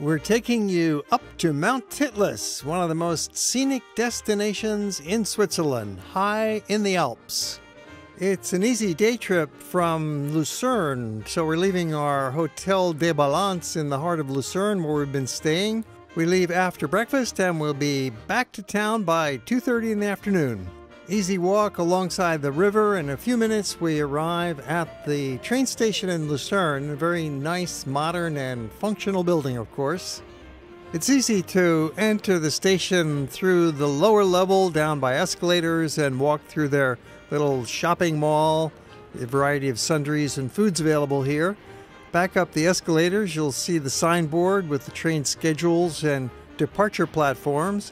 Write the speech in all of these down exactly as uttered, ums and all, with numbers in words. We're taking you up to Mount Titlis, one of the most scenic destinations in Switzerland, high in the Alps. It's an easy day trip from Lucerne, so we're leaving our Hotel des Balances in the heart of Lucerne where we've been staying. We leave after breakfast and we'll be back to town by two thirty in the afternoon. Easy walk alongside the river. In a few minutes, we arrive at the train station in Lucerne. A very nice, modern, and functional building, of course. It's easy to enter the station through the lower level, down by escalators, and walk through their little shopping mall. A variety of sundries and foods available here. Back up the escalators, you'll see the signboard with the train schedules and departure platforms.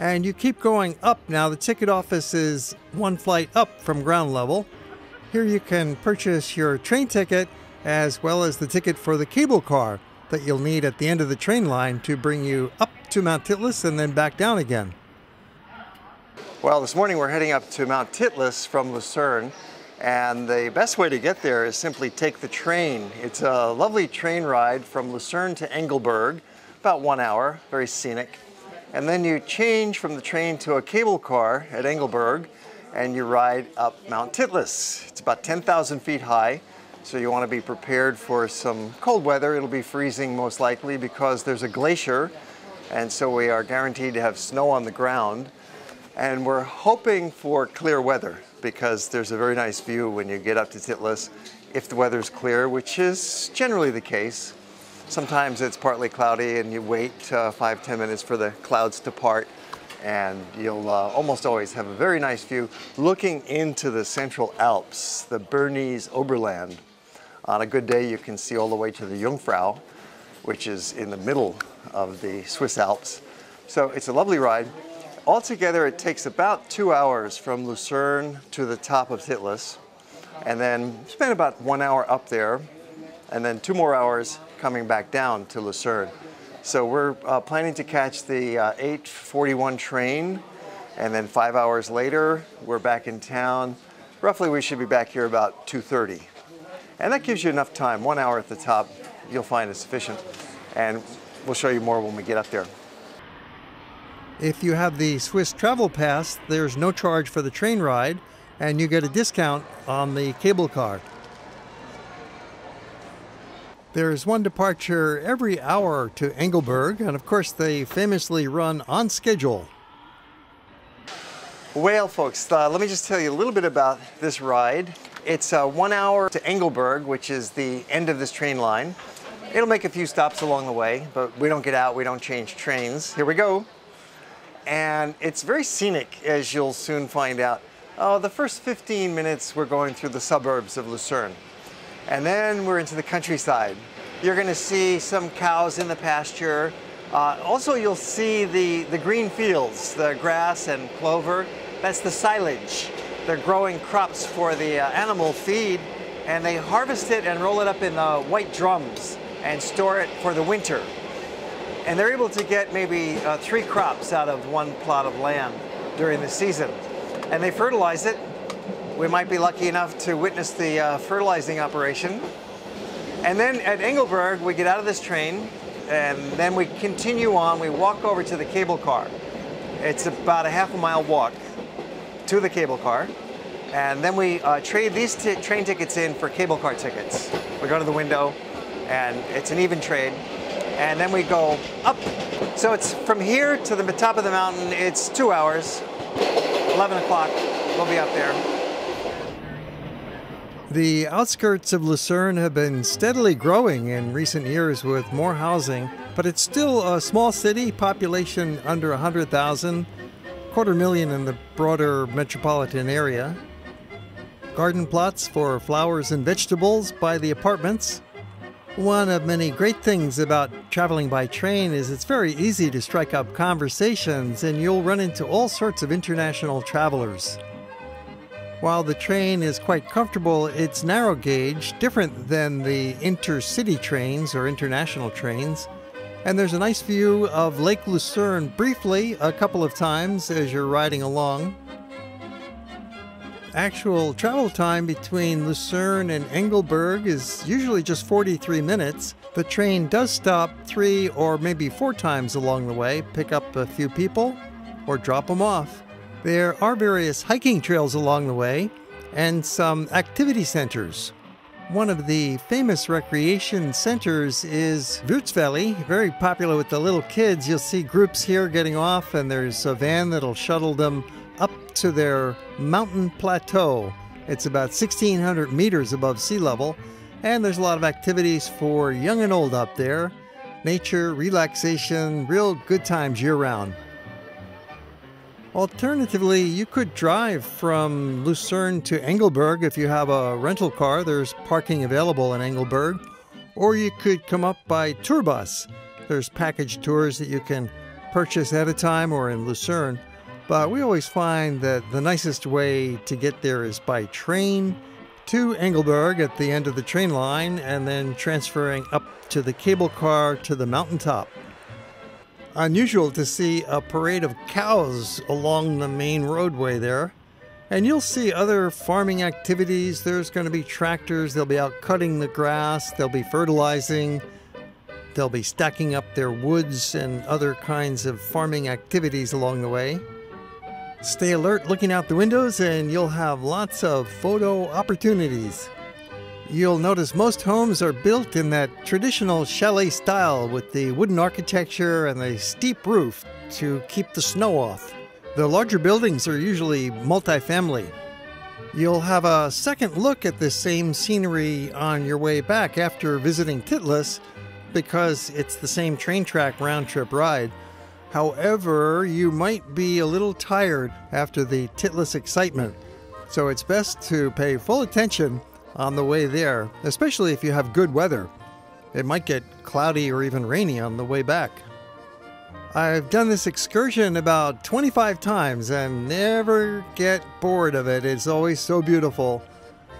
And you keep going up now. The ticket office is one flight up from ground level. Here you can purchase your train ticket as well as the ticket for the cable car that you'll need at the end of the train line to bring you up to Mount Titlis and then back down again. Well, this morning we're heading up to Mount Titlis from Lucerne, and the best way to get there is simply take the train. It's a lovely train ride from Lucerne to Engelberg, about one hour, very scenic. And then you change from the train to a cable car at Engelberg and you ride up Mount Titlis. It's about ten thousand feet high, so you want to be prepared for some cold weather. It'll be freezing most likely because there's a glacier, and so we are guaranteed to have snow on the ground. And we're hoping for clear weather because there's a very nice view when you get up to Titlis if the weather's clear, which is generally the case. Sometimes it's partly cloudy and you wait uh, five, ten minutes for the clouds to part, and you'll uh, almost always have a very nice view looking into the Central Alps, the Bernese Oberland. On a good day you can see all the way to the Jungfrau, which is in the middle of the Swiss Alps. So it's a lovely ride. Altogether it takes about two hours from Lucerne to the top of Titlis, and then spend about one hour up there, and then two more hours coming back down to Lucerne. So we're uh, planning to catch the uh, eight forty-one train, and then five hours later, we're back in town. Roughly, we should be back here about two thirty. And that gives you enough time, one hour at the top, you'll find is sufficient. And we'll show you more when we get up there. If you have the Swiss Travel Pass, there's no charge for the train ride, and you get a discount on the cable car. There is one departure every hour to Engelberg, and of course they famously run on schedule. Well, folks, uh, let me just tell you a little bit about this ride. It's uh, one hour to Engelberg, which is the end of this train line. It'll make a few stops along the way, but we don't get out, we don't change trains. Here we go. And it's very scenic, as you'll soon find out. Oh, the first fifteen minutes we're going through the suburbs of Lucerne. And then we're into the countryside. You're gonna see some cows in the pasture. Uh, also, you'll see the, the green fields, the grass and clover. That's the silage. They're growing crops for the uh, animal feed, and they harvest it and roll it up in uh, white drums and store it for the winter. And they're able to get maybe uh, three crops out of one plot of land during the season. And they fertilize it. We might be lucky enough to witness the uh, fertilizing operation. And then at Engelberg, we get out of this train, and then we continue on. We walk over to the cable car. It's about a half a mile walk to the cable car. And then we uh, trade these t train tickets in for cable car tickets. We go to the window, and it's an even trade. And then we go up. So it's from here to the top of the mountain, it's two hours, eleven o'clock, we'll be up there. The outskirts of Lucerne have been steadily growing in recent years with more housing, but it's still a small city, population under one hundred thousand, quarter million in the broader metropolitan area. Garden plots for flowers and vegetables by the apartments. One of many great things about traveling by train is it's very easy to strike up conversations, and you'll run into all sorts of international travelers. While the train is quite comfortable, it's narrow gauge, different than the intercity trains or international trains. And there's a nice view of Lake Lucerne briefly a couple of times as you're riding along. Actual travel time between Lucerne and Engelberg is usually just forty-three minutes. The train does stop three or maybe four times along the way, pick up a few people, or drop them off. There are various hiking trails along the way and some activity centers. One of the famous recreation centers is Voots Valley, very popular with the little kids. You'll see groups here getting off, and there's a van that'll shuttle them up to their mountain plateau. It's about sixteen hundred meters above sea level, and there's a lot of activities for young and old up there. Nature, relaxation, real good times year-round. Alternatively, you could drive from Lucerne to Engelberg if you have a rental car. There's parking available in Engelberg. Or you could come up by tour bus. There's package tours that you can purchase at a time or in Lucerne. But we always find that the nicest way to get there is by train to Engelberg at the end of the train line and then transferring up to the cable car to the mountaintop. Unusual to see a parade of cows along the main roadway there. And you'll see other farming activities. There's going to be tractors. They'll be out cutting the grass. They'll be fertilizing. They'll be stacking up their woods and other kinds of farming activities along the way. Stay alert looking out the windows and you'll have lots of photo opportunities. You'll notice most homes are built in that traditional chalet style with the wooden architecture and the steep roof to keep the snow off. The larger buildings are usually multifamily. You'll have a second look at this same scenery on your way back after visiting Titlis because it's the same train track round-trip ride. However, you might be a little tired after the Titlis excitement, so it's best to pay full attention on the way there, especially if you have good weather. It might get cloudy or even rainy on the way back. I've done this excursion about twenty-five times and never get bored of it. It's always so beautiful.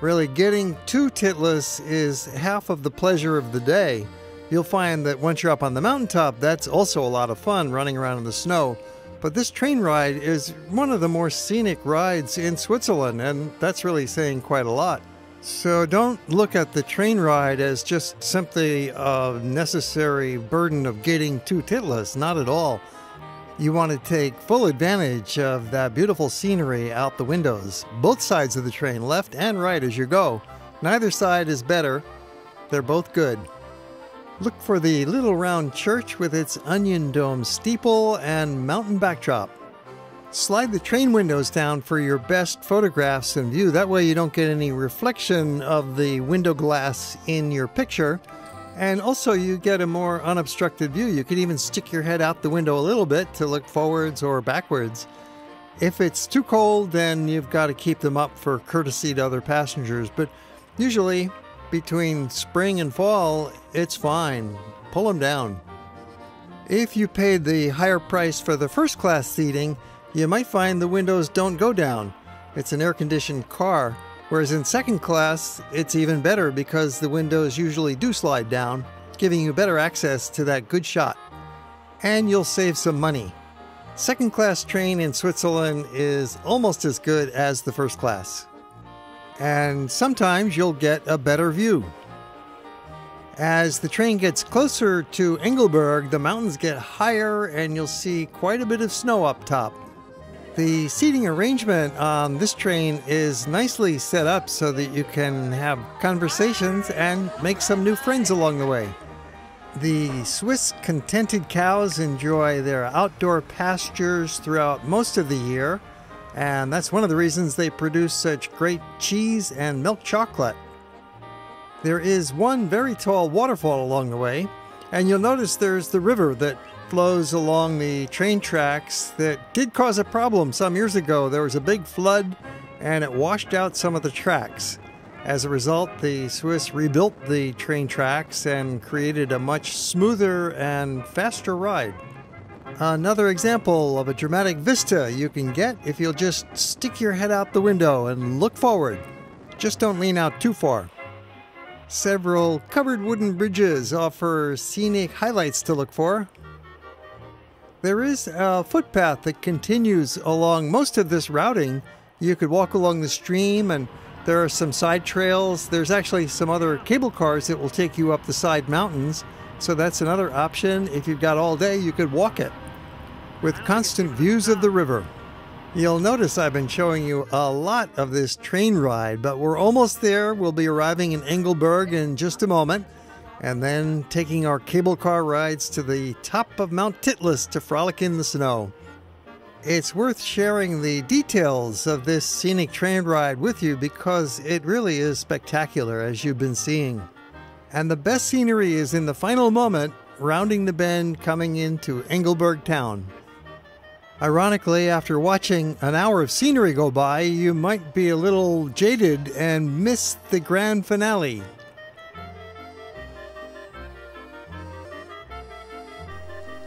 Really, getting to Titlis is half of the pleasure of the day. You'll find that once you're up on the mountaintop, that's also a lot of fun running around in the snow. But this train ride is one of the more scenic rides in Switzerland, and that's really saying quite a lot. So don't look at the train ride as just simply a necessary burden of getting to Titlis, not at all. You want to take full advantage of that beautiful scenery out the windows, both sides of the train, left and right as you go. Neither side is better, they're both good. Look for the little round church with its onion dome steeple and mountain backdrop. Slide the train windows down for your best photographs and view. That way you don't get any reflection of the window glass in your picture. And also you get a more unobstructed view. You can even stick your head out the window a little bit to look forwards or backwards. If it's too cold, then you've got to keep them up for courtesy to other passengers. But usually, between spring and fall, it's fine. Pull them down. If you paid the higher price for the first class seating, you might find the windows don't go down. It's an air-conditioned car, whereas in second class, it's even better because the windows usually do slide down, giving you better access to that good shot. And you'll save some money. Second class train in Switzerland is almost as good as the first class. And sometimes you'll get a better view. As the train gets closer to Engelberg, the mountains get higher and you'll see quite a bit of snow up top. The seating arrangement on this train is nicely set up so that you can have conversations and make some new friends along the way. The Swiss contented cows enjoy their outdoor pastures throughout most of the year. And that's one of the reasons they produce such great cheese and milk chocolate. There is one very tall waterfall along the way, and you'll notice there's the river that flows along the train tracks that did cause a problem some years ago. There was a big flood, and it washed out some of the tracks. As a result, the Swiss rebuilt the train tracks and created a much smoother and faster ride. Another example of a dramatic vista you can get if you'll just stick your head out the window and look forward. Just don't lean out too far. Several covered wooden bridges offer scenic highlights to look for. There is a footpath that continues along most of this routing. You could walk along the stream, and There are some side trails. There's actually some other cable cars that will take you up the side mountains. So that's another option. If you've got all day, you could walk it with constant views of the river. You'll notice I've been showing you a lot of this train ride, but we're almost there. We'll be arriving in Engelberg in just a moment, and then taking our cable car rides to the top of Mount Titlis to frolic in the snow. It's worth sharing the details of this scenic train ride with you because it really is spectacular, as you've been seeing. And the best scenery is in the final moment, rounding the bend coming into Engelberg town. Ironically, after watching an hour of scenery go by, you might be a little jaded and miss the grand finale.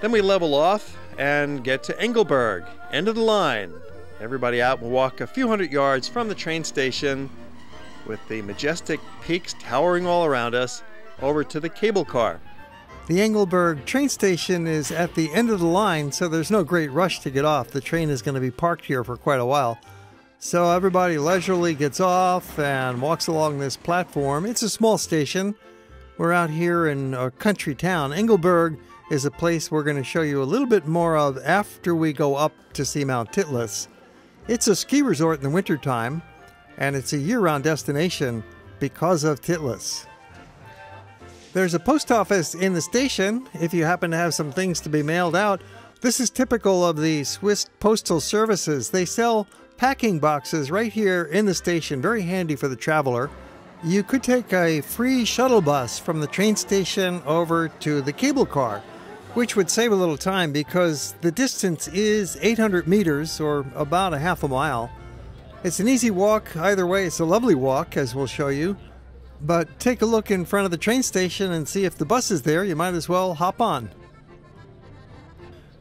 Then we level off and get to Engelberg, end of the line. Everybody out and walk a few hundred yards from the train station with the majestic peaks towering all around us over to the cable car. The Engelberg train station is at the end of the line, so there's no great rush to get off. The train is going to be parked here for quite a while. So everybody leisurely gets off and walks along this platform. It's a small station. We're out here in a country town. Engelberg is a place we're going to show you a little bit more of after we go up to see Mount Titlis. It's a ski resort in the wintertime, and it's a year-round destination because of Titlis. There's a post office in the station if you happen to have some things to be mailed out. This is typical of the Swiss postal services. They sell packing boxes right here in the station, very handy for the traveler. You could take a free shuttle bus from the train station over to the cable car, which would save a little time because the distance is eight hundred meters or about a half a mile. It's an easy walk either way. It's a lovely walk, as we'll show you. But take a look in front of the train station and see if the bus is there. You might as well hop on.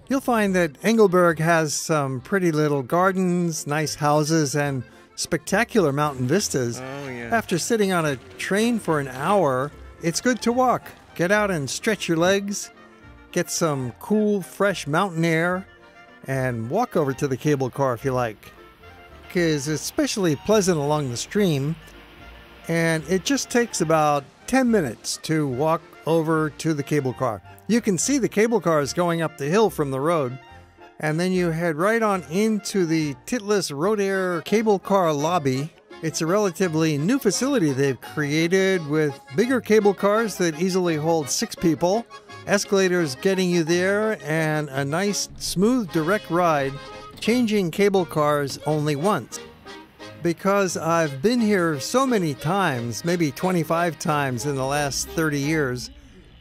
You'll find that Engelberg has some pretty little gardens, nice houses, and spectacular mountain vistas. Oh, yeah. After sitting on a train for an hour, it's good to walk. Get out and stretch your legs, get some cool, fresh mountain air, and walk over to the cable car if you like. It's especially pleasant along the stream. And it just takes about ten minutes to walk over to the cable car. You can see the cable car is going up the hill from the road. And then you head right on into the Titlis Rotair cable car lobby. It's a relatively new facility they've created with bigger cable cars that easily hold six people, escalators getting you there, and a nice smooth direct ride, changing cable cars only once. Because I've been here so many times, maybe twenty-five times in the last thirty years,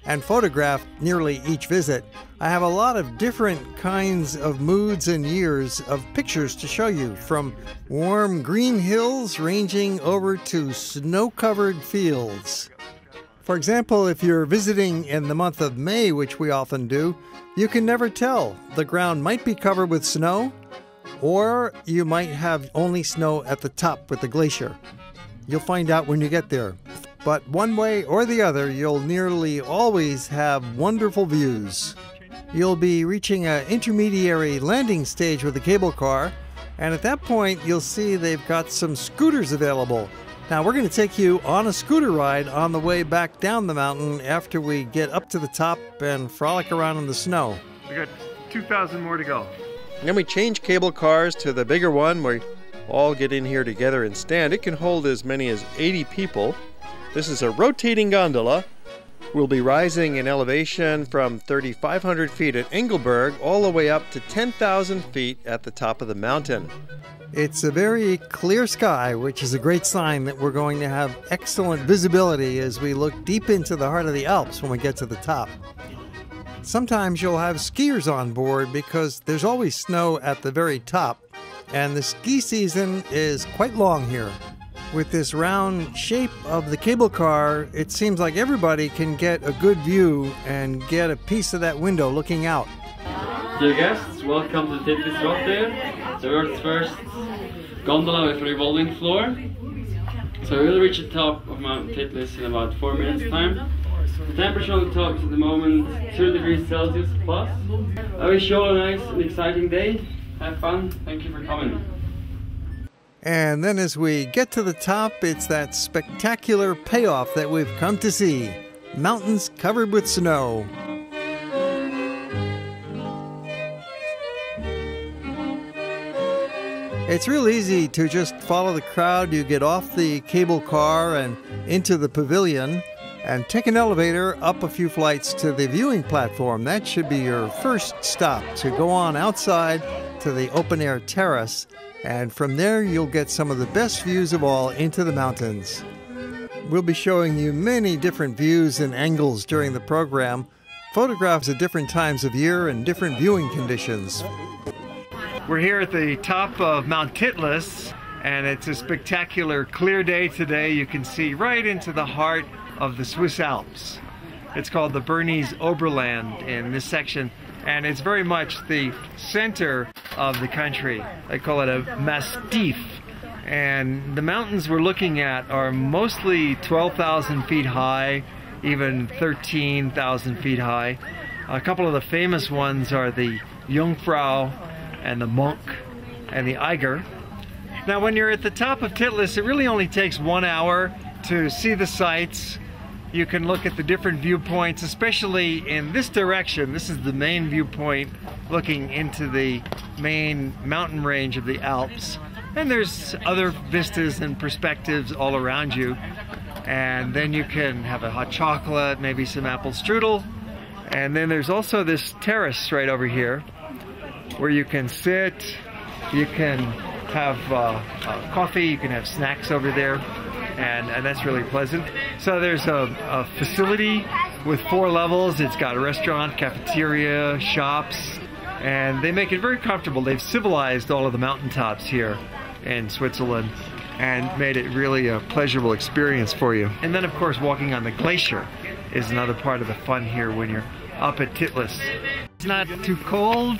and photographed nearly each visit, I have a lot of different kinds of moods and years of pictures to show you, from warm green hills ranging over to snow-covered fields. For example, if you're visiting in the month of May, which we often do, you can never tell. The ground might be covered with snow, or you might have only snow at the top with the glacier. You'll find out when you get there. But one way or the other, you'll nearly always have wonderful views. You'll be reaching an intermediary landing stage with the cable car, and at that point, you'll see they've got some scooters available. Now, we're going to take you on a scooter ride on the way back down the mountain after we get up to the top and frolic around in the snow. We got two thousand more to go. And then we change cable cars to the bigger one. We all get in here together and stand. It can hold as many as eighty people. This is a rotating gondola. We'll be rising in elevation from thirty-five hundred feet at Engelberg all the way up to ten thousand feet at the top of the mountain. It's a very clear sky, which is a great sign that we're going to have excellent visibility as we look deep into the heart of the Alps when we get to the top. Sometimes you'll have skiers on board because there's always snow at the very top, and the ski season is quite long here. With this round shape of the cable car, it seems like everybody can get a good view and get a piece of that window looking out. Dear guests, welcome to Titlis Rotair, the Earth's first gondola with a revolving floor. So we'll reach the top of Mount Titlis in about four minutes time. The temperature on the top is at the moment zero degrees Celsius plus. I wish you all a nice and exciting day. Have fun. Thank you for coming. And then as we get to the top, it's that spectacular payoff that we've come to see. Mountains covered with snow. It's real easy to just follow the crowd. You get off the cable car and into the pavilion and take an elevator up a few flights to the viewing platform. That should be your first stop, to go on outside to the open-air terrace. And from there, you'll get some of the best views of all into the mountains. We'll be showing you many different views and angles during the program, photographs at different times of year and different viewing conditions. We're here at the top of Mount Titlis, and it's a spectacular clear day today. You can see right into the heart of the Swiss Alps. It's called the Bernese Oberland in this section, and it's very much the center of the country. They call it a Mastiff. And the mountains we're looking at are mostly twelve thousand feet high, even thirteen thousand feet high. A couple of the famous ones are the Jungfrau and the Mönch and the Eiger. Now when you're at the top of Titlis, it really only takes one hour to see the sights. You can look at the different viewpoints, especially in this direction. This is the main viewpoint looking into the main mountain range of the Alps. And there's other vistas and perspectives all around you. And then you can have a hot chocolate, maybe some apple strudel. And then there's also this terrace right over here, where you can sit, you can have uh, uh, coffee, you can have snacks over there, and, and that's really pleasant. So there's a, a facility with four levels. It's got a restaurant, cafeteria, shops, and they make it very comfortable. They've civilized all of the mountaintops here in Switzerland and made it really a pleasurable experience for you. And then of course walking on the glacier is another part of the fun here when you're up at Titlis. It's not too cold,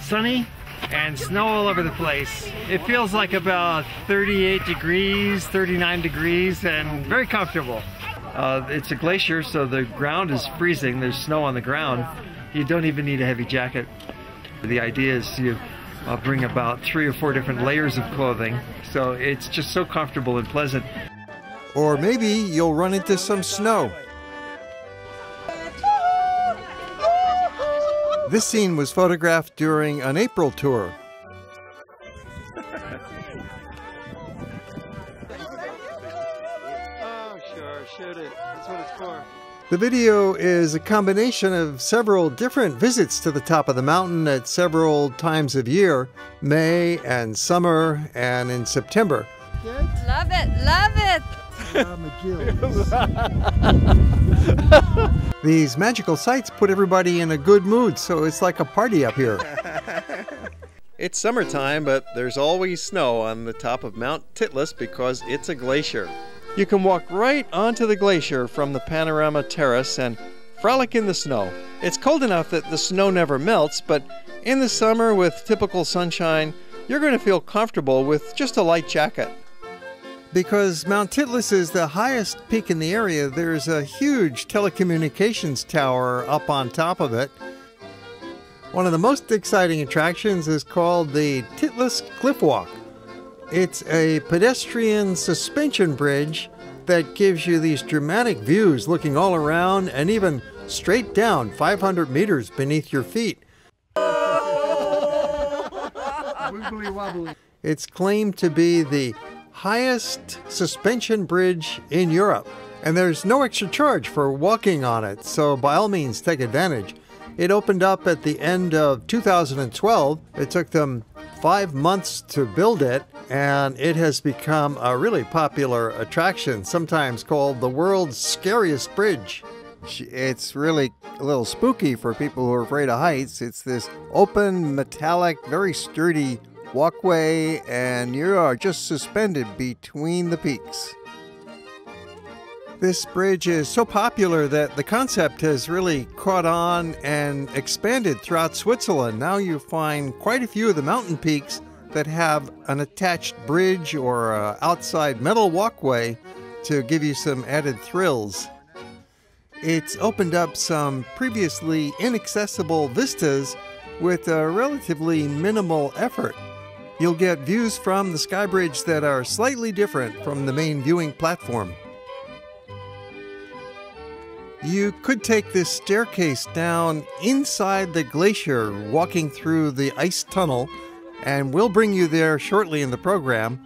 sunny, and snow all over the place. It feels like about thirty-eight degrees, thirty-nine degrees, and very comfortable. Uh, it's a glacier, so the ground is freezing. There's snow on the ground. You don't even need a heavy jacket. The idea is you uh, bring about three or four different layers of clothing, so it's just so comfortable and pleasant. Or maybe you'll run into some snow. This scene was photographed during an April tour. Oh, sure, shoot it. That's what it's for. The video is a combination of several different visits to the top of the mountain at several times of year, May and summer and in September. Love it, love it! These magical sights put everybody in a good mood, so it's like a party up here. It's summertime, but there's always snow on the top of Mount Titlis because it's a glacier. You can walk right onto the glacier from the panorama terrace and frolic in the snow. It's cold enough that the snow never melts, but in the summer with typical sunshine, you're going to feel comfortable with just a light jacket. Because Mount Titlis is the highest peak in the area, there's a huge telecommunications tower up on top of it. One of the most exciting attractions is called the Titlis Cliff Walk. It's a pedestrian suspension bridge that gives you these dramatic views looking all around and even straight down five hundred meters beneath your feet. Wibbly wobbly. It's claimed to be the highest suspension bridge in Europe, and there's no extra charge for walking on it, so by all means take advantage. It opened up at the end of two thousand twelve. It took them five months to build it, and it has become a really popular attraction, sometimes called the world's scariest bridge. It's really a little spooky for people who are afraid of heights. It's this open, metallic, very sturdy walkway, and you are just suspended between the peaks. This bridge is so popular that the concept has really caught on and expanded throughout Switzerland. Now you find quite a few of the mountain peaks that have an attached bridge or an outside metal walkway to give you some added thrills. It's opened up some previously inaccessible vistas with a relatively minimal effort. You'll get views from the sky bridge that are slightly different from the main viewing platform. You could take this staircase down inside the glacier, walking through the ice tunnel, and we'll bring you there shortly in the program.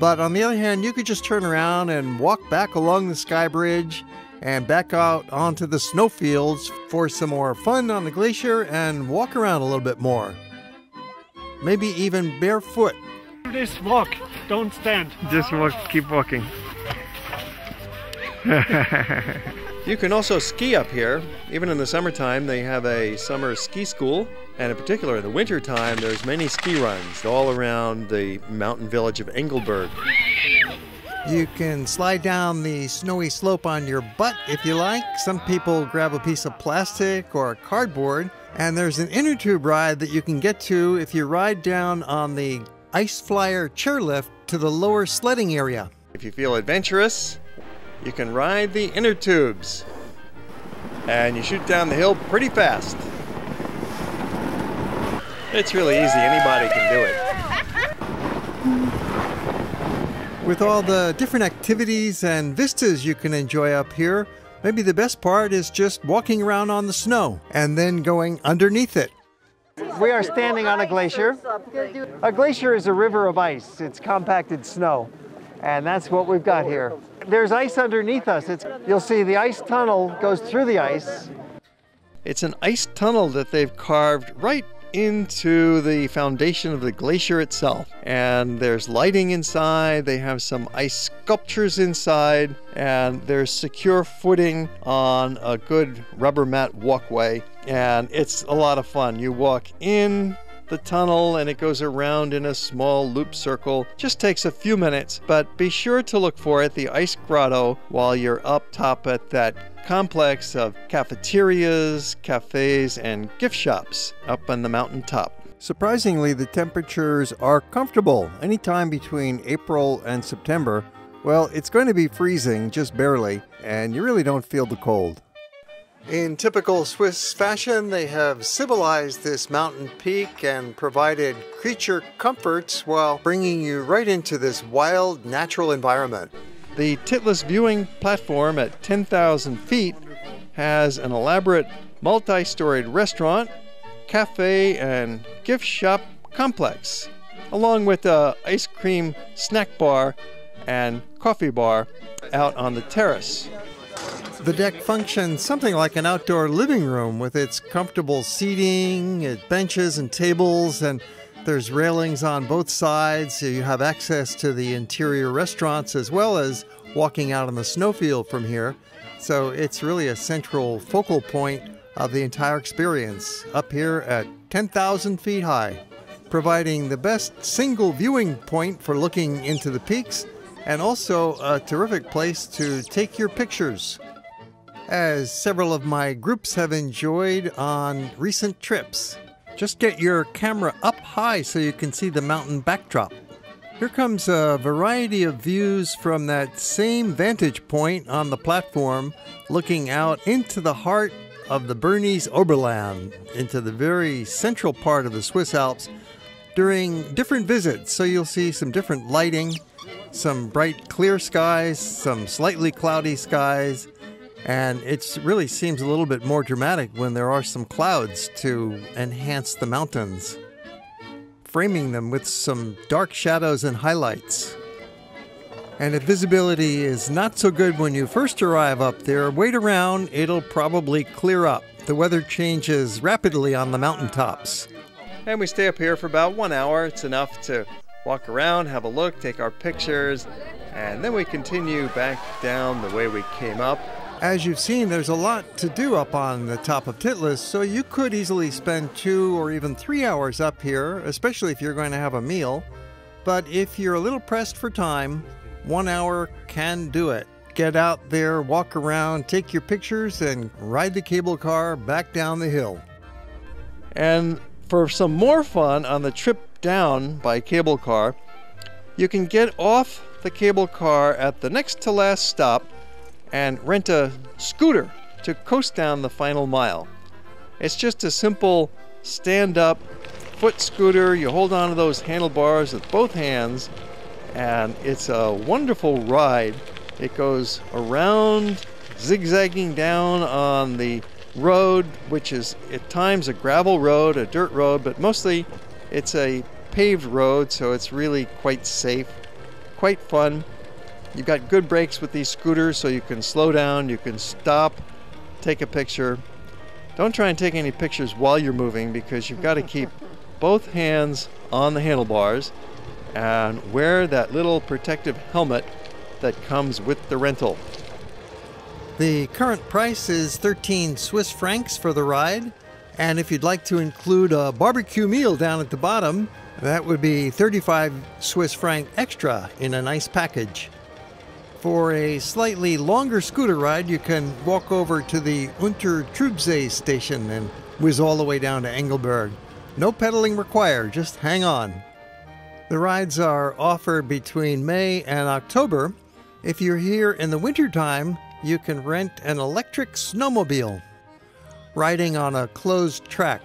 But on the other hand, you could just turn around and walk back along the sky bridge and back out onto the snowfields for some more fun on the glacier and walk around a little bit more. Maybe even barefoot. Just walk, don't stand. Just walk, keep walking. You can also ski up here. Even in the summertime, they have a summer ski school. And in particular, in the wintertime, there's many ski runs all around the mountain village of Engelberg. You can slide down the snowy slope on your butt if you like. Some people grab a piece of plastic or cardboard. And there's an inner tube ride that you can get to if you ride down on the Ice Flyer chairlift to the lower sledding area. If you feel adventurous, you can ride the inner tubes, and you shoot down the hill pretty fast. It's really easy, anybody can do it. With all the different activities and vistas you can enjoy up here, maybe the best part is just walking around on the snow and then going underneath it. We are standing on a glacier. A glacier is a river of ice. It's compacted snow, and that's what we've got here. There's ice underneath us. It's, you'll see the ice tunnel goes through the ice. It's an ice tunnel that they've carved right into the foundation of the glacier itself. And there's lighting inside, they have some ice sculptures inside, and there's secure footing on a good rubber mat walkway. And it's a lot of fun. You walk in the tunnel and it goes around in a small loop circle. Just takes a few minutes, but be sure to look for it, the ice grotto, while you're up top at that complex of cafeterias, cafes, and gift shops up on the mountain top. Surprisingly, the temperatures are comfortable anytime between April and September. Well, it's going to be freezing, just barely, and you really don't feel the cold. In typical Swiss fashion, they have civilized this mountain peak and provided creature comforts while bringing you right into this wild, natural environment. The Titlis viewing platform at ten thousand feet has an elaborate multi-storied restaurant, cafe, and gift shop complex, along with an ice cream snack bar and coffee bar out on the terrace. The deck functions something like an outdoor living room with its comfortable seating, benches and tables, and there's railings on both sides, so you have access to the interior restaurants as well as walking out on the snowfield from here. So it's really a central focal point of the entire experience up here at ten thousand feet high, providing the best single viewing point for looking into the peaks and also a terrific place to take your pictures, as several of my groups have enjoyed on recent trips. Just get your camera up high so you can see the mountain backdrop. Here comes a variety of views from that same vantage point on the platform, looking out into the heart of the Bernese Oberland, into the very central part of the Swiss Alps, during different visits. So you'll see some different lighting, some bright clear skies, some slightly cloudy skies, and it really seems a little bit more dramatic when there are some clouds to enhance the mountains, framing them with some dark shadows and highlights. And if visibility is not so good when you first arrive up there, wait around, it'll probably clear up. The weather changes rapidly on the mountaintops. And we stay up here for about one hour. It's enough to walk around, have a look, take our pictures, and then we continue back down the way we came up. As you've seen, there's a lot to do up on the top of Titlis, so you could easily spend two or even three hours up here, especially if you're going to have a meal. But if you're a little pressed for time, one hour can do it. Get out there, walk around, take your pictures, and ride the cable car back down the hill. And for some more fun on the trip down by cable car, you can get off the cable car at the next to last stop and rent a scooter to coast down the final mile. It's just a simple stand-up foot scooter, you hold on to those handlebars with both hands, and it's a wonderful ride. It goes around, zigzagging down on the road, which is at times a gravel road, a dirt road, but mostly it's a paved road, so it's really quite safe, quite fun. You've got good brakes with these scooters, so you can slow down, you can stop, take a picture. Don't try and take any pictures while you're moving, because you've got to keep both hands on the handlebars and wear that little protective helmet that comes with the rental. The current price is thirteen Swiss francs for the ride, and if you'd like to include a barbecue meal down at the bottom, that would be thirty-five Swiss franc extra in a nice package. For a slightly longer scooter ride, you can walk over to the Untertrubsee station and whiz all the way down to Engelberg. No pedaling required, just hang on. The rides are offered between May and October. If you're here in the wintertime, you can rent an electric snowmobile, riding on a closed track.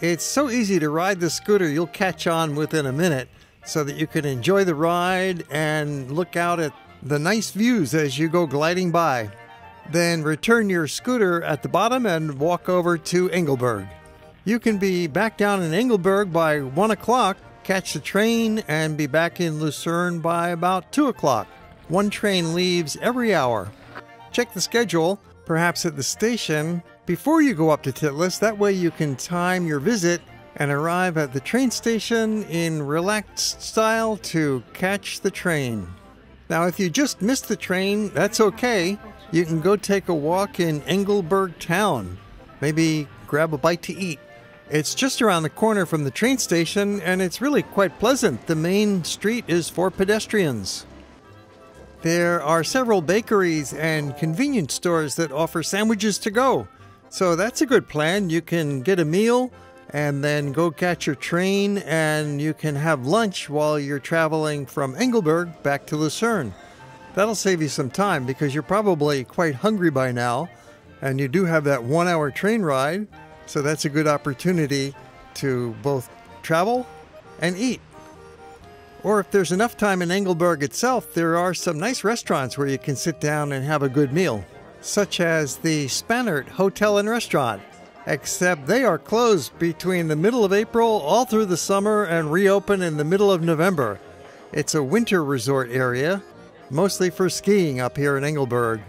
It's so easy to ride the scooter, you'll catch on within a minute, so that you can enjoy the ride and look out at the nice views as you go gliding by. Then return your scooter at the bottom and walk over to Engelberg. You can be back down in Engelberg by one o'clock, catch the train, and be back in Lucerne by about two o'clock. One train leaves every hour. Check the schedule, perhaps at the station, before you go up to Titlis. That way you can time your visit and arrive at the train station in relaxed style to catch the train. Now, if you just missed the train, that's okay. You can go take a walk in Engelberg town. Maybe grab a bite to eat. It's just around the corner from the train station, and it's really quite pleasant. The main street is for pedestrians. There are several bakeries and convenience stores that offer sandwiches to go. So that's a good plan. You can get a meal and then go catch your train, and you can have lunch while you're traveling from Engelberg back to Lucerne. That'll save you some time, because you're probably quite hungry by now, and you do have that one hour train ride. So that's a good opportunity to both travel and eat. Or if there's enough time in Engelberg itself, there are some nice restaurants where you can sit down and have a good meal, such as the Spannert Hotel and Restaurant, except they are closed between the middle of April all through the summer and reopen in the middle of November. It's a winter resort area, mostly for skiing up here in Engelberg.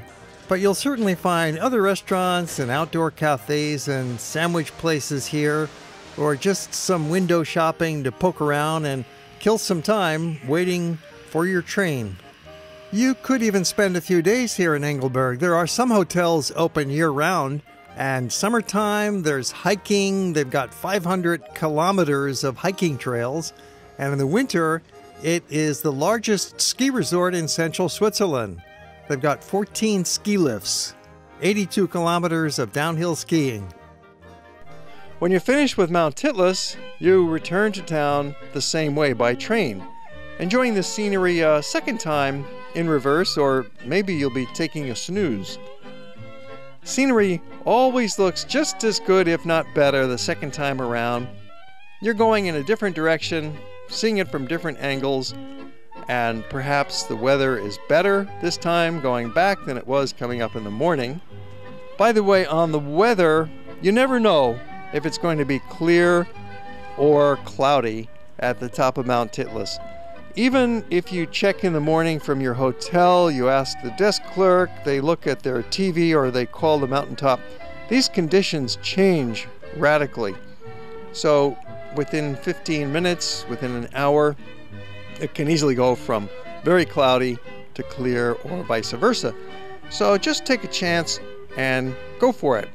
But you'll certainly find other restaurants and outdoor cafes and sandwich places here, or just some window shopping to poke around and kill some time waiting for your train. You could even spend a few days here in Engelberg. There are some hotels open year-round, and summertime there's hiking. They've got five hundred kilometers of hiking trails, and in the winter it is the largest ski resort in central Switzerland. They've got fourteen ski lifts, eighty-two kilometers of downhill skiing. When you're finished with Mount Titlis, you return to town the same way by train, enjoying the scenery a second time in reverse, or maybe you'll be taking a snooze. Scenery always looks just as good, if not better, the second time around. You're going in a different direction, seeing it from different angles, and perhaps the weather is better this time going back than it was coming up in the morning. By the way, on the weather, you never know if it's going to be clear or cloudy at the top of Mount Titlis. Even if you check in the morning from your hotel, you ask the desk clerk, they look at their T V, or they call the mountaintop, these conditions change radically. So within fifteen minutes, within an hour, it can easily go from very cloudy to clear, or vice versa. So just take a chance and go for it.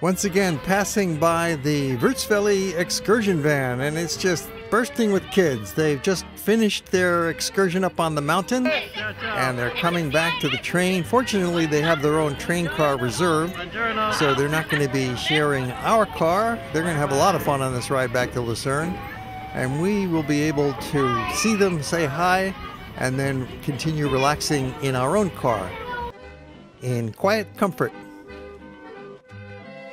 Once again, passing by the Wurzveli excursion van, and it's just bursting with kids. They've just finished their excursion up on the mountain, and they're coming back to the train. Fortunately, they have their own train car reserved, so they're not going to be sharing our car. They're going to have a lot of fun on this ride back to Lucerne, and we will be able to see them, say hi, and then continue relaxing in our own car in quiet comfort.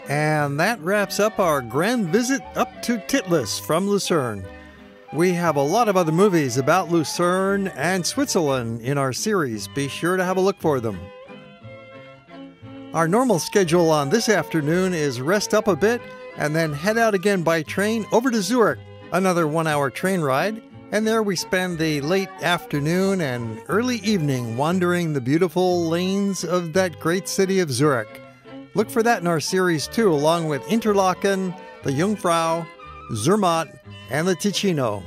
And that wraps up our grand visit up to Titlis from Lucerne. We have a lot of other movies about Lucerne and Switzerland in our series. Be sure to have a look for them. Our normal schedule on this afternoon is rest up a bit and then head out again by train over to Zurich, another one-hour train ride. And there we spend the late afternoon and early evening wandering the beautiful lanes of that great city of Zurich. Look for that in our series too, along with Interlaken, the Jungfrau, Zermatt, and the Ticino.